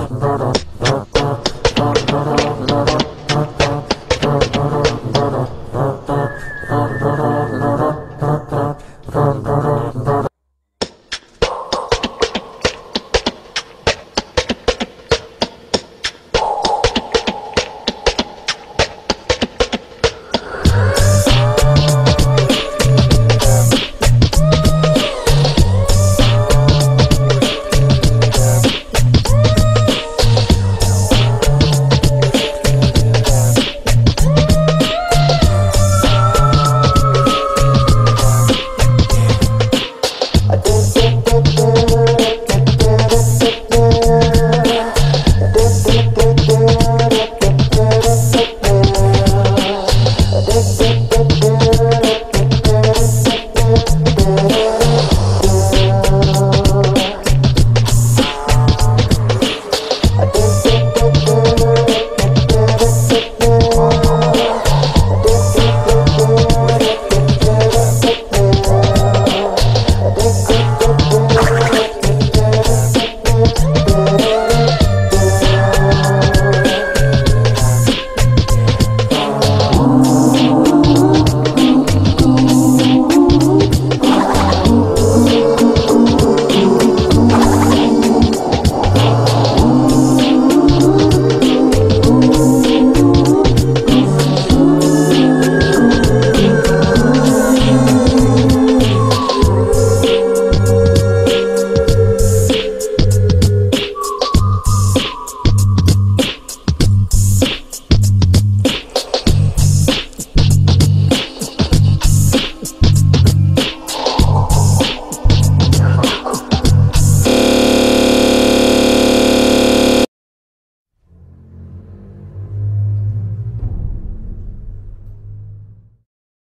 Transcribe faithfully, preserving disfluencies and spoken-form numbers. I